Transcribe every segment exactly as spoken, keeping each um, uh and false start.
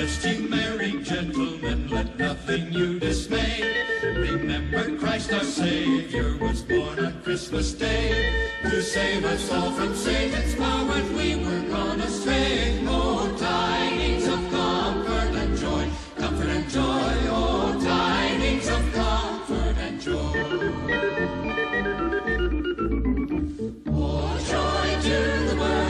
rich, ye merry gentlemen, let nothing you dismay. Remember Christ our Savior was born on Christmas Day to save us all from Satan's power when we were gone astray. Oh, tidings of comfort and joy, comfort and joy, oh, tidings of comfort and joy. Oh, joy to the world.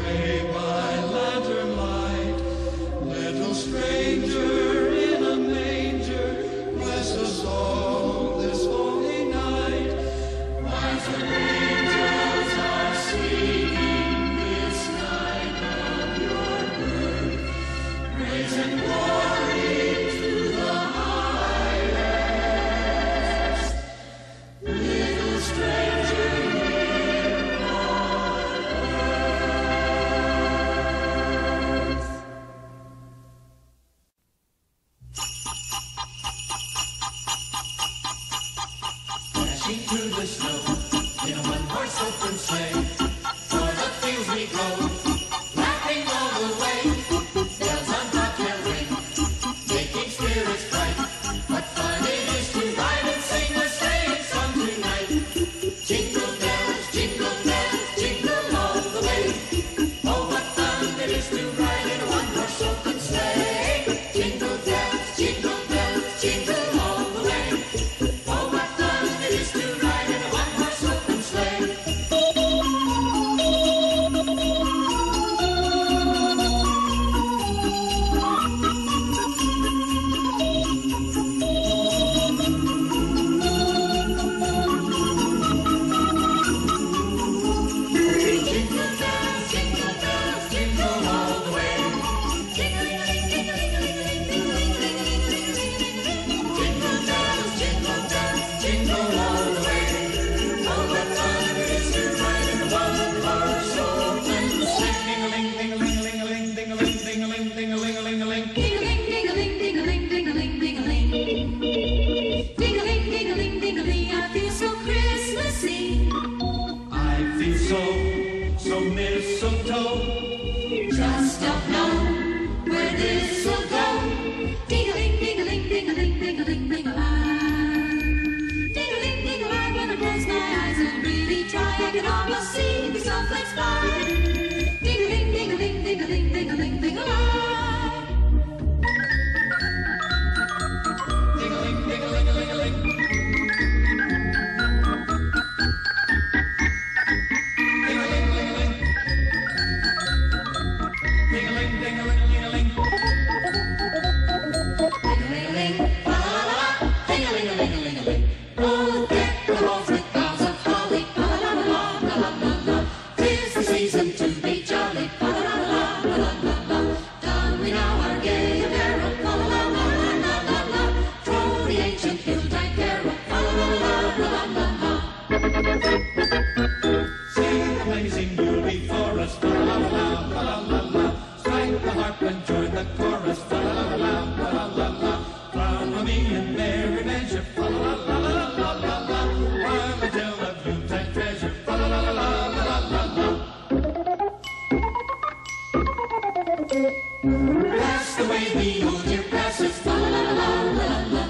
pray by lantern light, little stranger in a manger, bless us all this holy night. While the angels are singing this night of your birth, praise and glory to the highest. Little stranger. Through the snow in a one-horse open sleigh, o'er the fields we go, laughing all the way. Bells on top can ring, making spirits bright. What fun it is to ride and sing a sleighing song tonight! Jingle bells, jingle bells, jingle all the way. Oh, what fun it is to ride in a one-horse open sleigh! Jingle bells, jingle bells, jingle all the way. Oh, what fun it is to. Just don't know where this will go. Ding-a-ling, ding-a-ling, ding-a-ling, ding-a-ling, ding-a-ling. Ding-a-ling, ding-a-ling, when I close my eyes and really try, I can almost see the snowflakes fly. Ding-a-ling, ding-a-ling, ding-a-ling, ding-a-ling, ding-a-ling. Ding-a-ling, ding-a-ling, ding-a-ling. That's the way the old year passes, fa la la la la la la.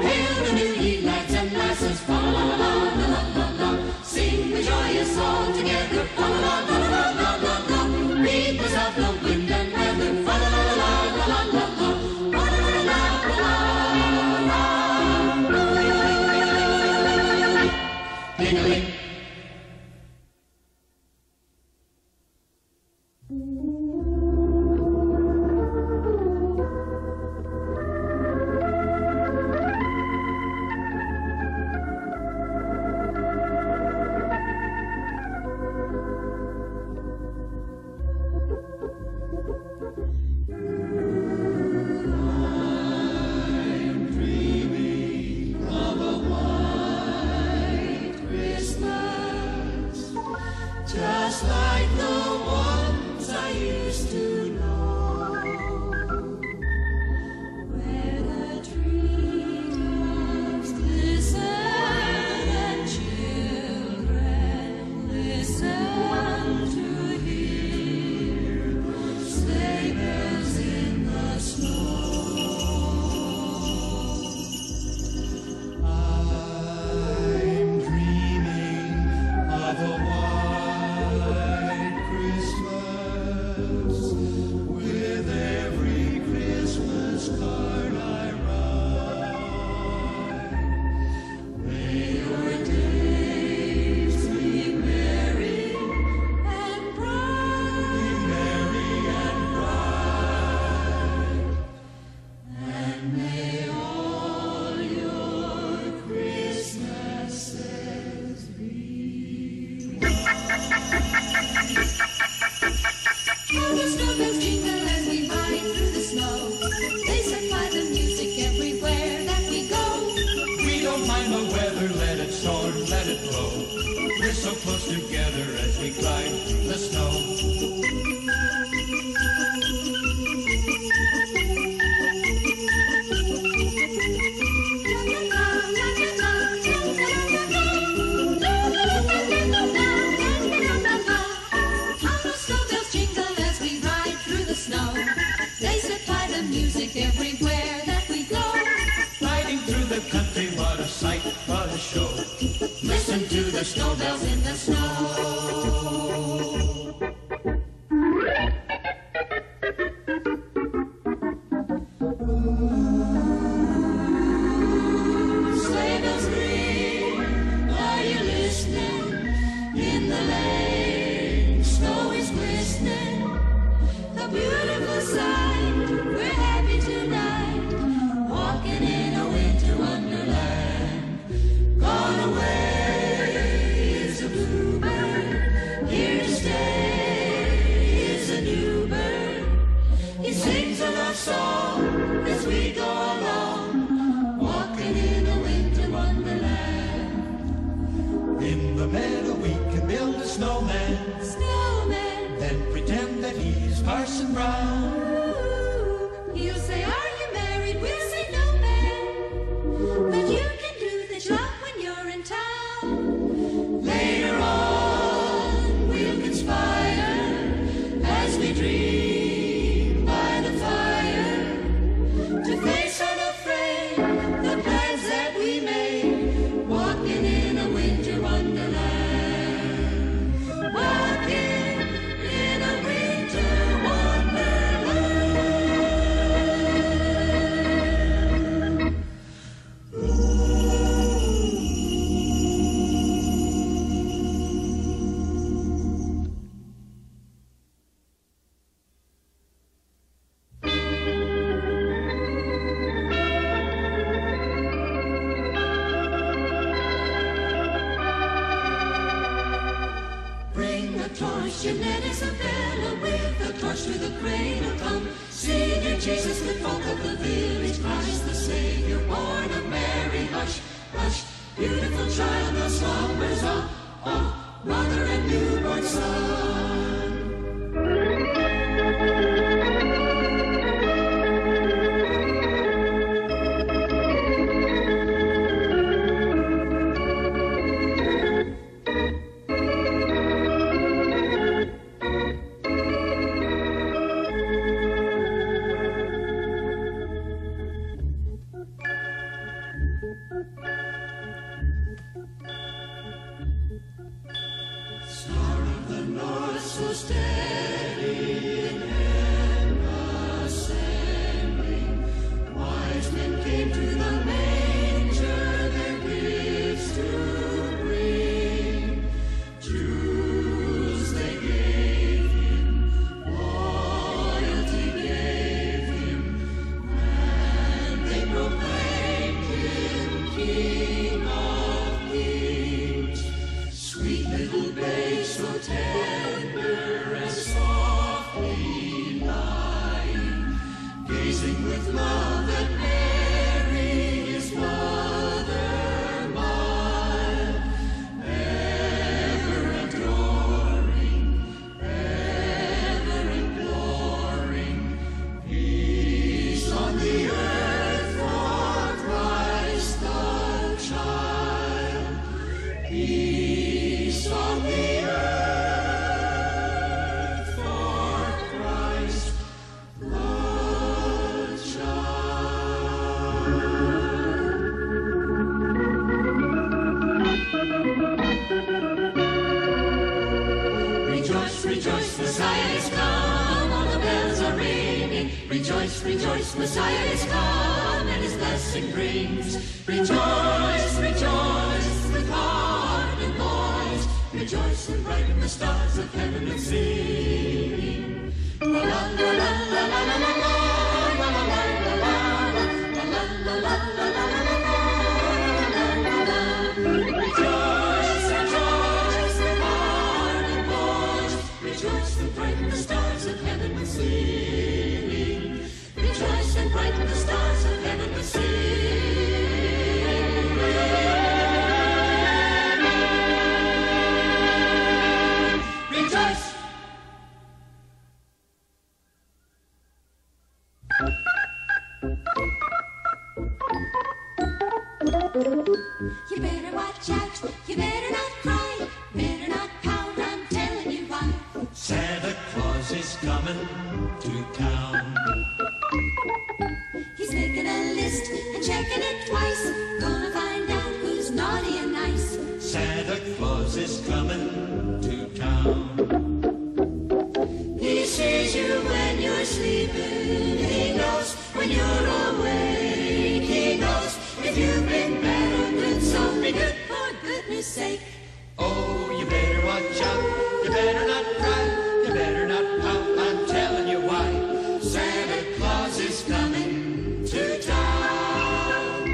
Hail the new ye lads and lasses, fa la la la la la la. Sing the joyous all together, fa la la la la la la la. Reapers of the wind and weather, fa la la la la la la la. Fa la la la la la. Ding-a-ling. Just like the ones I used to know, where the treetops glisten and children listen to hear the sleigh bells in the snow. I'm dreaming of a white Christmas, with every Christmas card I write. May your days be merry and bright. together as we climb the snow. Everywhere that we go, riding through the country, what a sight, what a show. Listen to the snow bells in the snow. Sleigh bells ring, are you listening? In the lane, snow is glistening. A beautiful sight, we're happy tonight, walking in a winter wonderland. Gone away is a bluebird, here to stay is a new bird. He sings a love song as we go along, walking in a winter wonderland. In the meadow we can build a snowman, snowman, then pretend that he's Parson Brown. He'll say, are you married? We'll say, no, man. But you can do the job when you're in town. Later on, we'll conspire as we dream by the fire to face unafraid the plans that we made, walking in a winter wonderland. Walking in a winter wonderland. Jeanette Isabella with a torch to the cradle come. Senior Jesus, the folk of the village cries, the Savior born of Mary. Hush, hush, beautiful child, the slumbers of, of mother and newborn son. Messiah is come and his blessing brings. Rejoice, rejoice, with heart and voice. Rejoice and brighten the stars of heaven and sing. La la la la la la la la. Rejoice, rejoice, with heart and voice. Rejoice and brighten the stars of heaven and sing. Rejoice and brighten the stars of heaven and sing. to town. He's making a list and checking it twice, gonna find out who's naughty and nice. Santa Claus is coming to town. He sees you when you're sleeping, he knows when you're awake. He knows if you've been bad or good, so be good for goodness sake. Oh, you better watch out, you better not cry, you better not pout, I'm telling you why. Santa Claus is coming to town.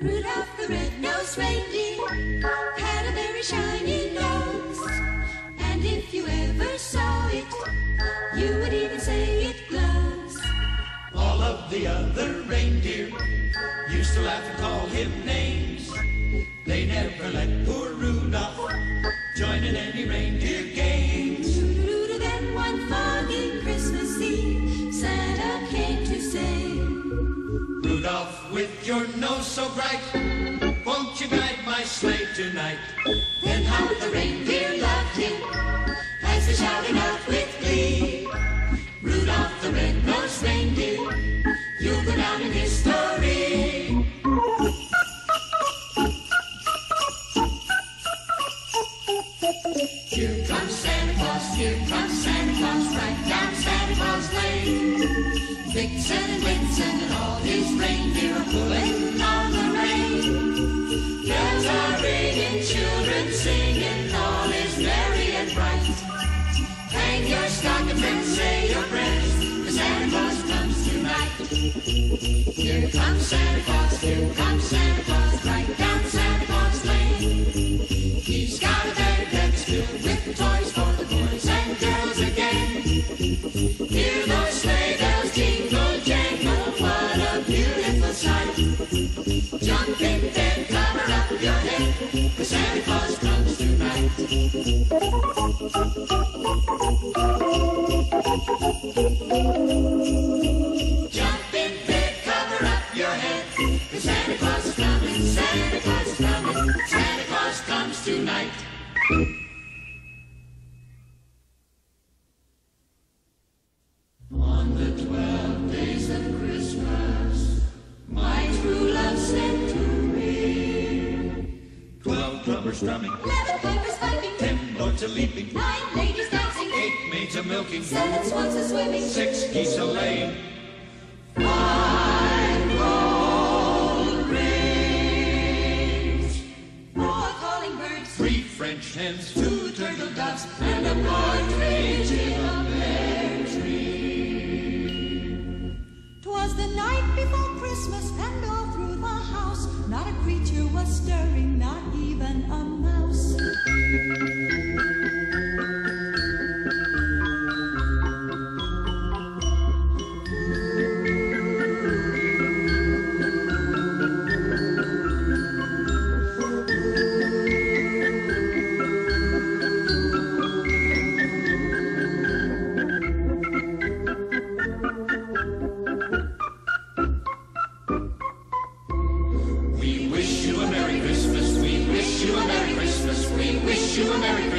Rudolph the red-nosed reindeer had a very shiny nose, and if you ever saw it, you would even say it glows. All of the other reindeer used to laugh and call him names. They never let poor Rudolph join in any reindeer games. Doo-doo-doo-doo, then one foggy Christmas Eve, Santa came to say, Rudolph, with your nose so bright, won't you guide my sleigh tonight? Then how the reindeer loved him as they shouted out with glee, Rudolph the red-nosed reindeer, you'll go down in history. Here comes Santa Claus, here comes Santa Claus, right down Santa Claus Lane. Vixen and Blitzen and all his reindeer are pulling on the rein. Bells are ringing, children singing, all is merry and bright. Hang your stockings and say your prayers, 'cause Santa Claus comes tonight. Here comes Santa Claus, here comes Santa Claus, right down Santa Claus Lane. He's got a bag that's filled with toys for the boys and girls again. Hear those sleigh bells jingle jangle, what a beautiful sight. Jump in bed, cover up your head, 'cause Santa Claus comes tonight. Jump in bed, cover up your head, 'cause Santa Claus is coming, Santa Claus is coming, Santa Claus comes tonight. On the twelve days of Christmas, my true love sent to me. Twelve drummers drumming, eleven pipers piping, ten lords a-leaping, nine ladies dancing, eight maids a-milking, seven swans a-swimming, six geese a-laying, five gold rings, four calling birds, three French hens, two turtle doves, and a partridge in a pear tree. Twas the night before Christmas, and all through the house not a creature was stirring, not even a mouse. We wish you a Merry Christmas, we wish you a Merry Christmas, we wish you a Merry Christmas.